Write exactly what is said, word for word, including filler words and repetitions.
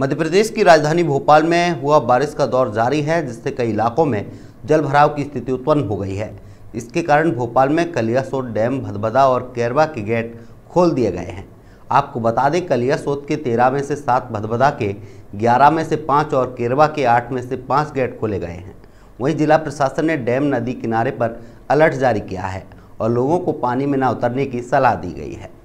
मध्य प्रदेश की राजधानी भोपाल में हुआ बारिश का दौर जारी है, जिससे कई इलाकों में जलभराव की स्थिति उत्पन्न हो गई है। इसके कारण भोपाल में कलियासोत डैम, भदभदा और केरवा के गेट खोल दिए गए हैं। आपको बता दें, कलियासोत के तेरह में से सात, भदभदा के ग्यारह में से पाँच और केरवा के आठ में से पाँच गेट खोले गए हैं। वहीं जिला प्रशासन ने डैम, नदी किनारे पर अलर्ट जारी किया है और लोगों को पानी में न उतरने की सलाह दी गई है।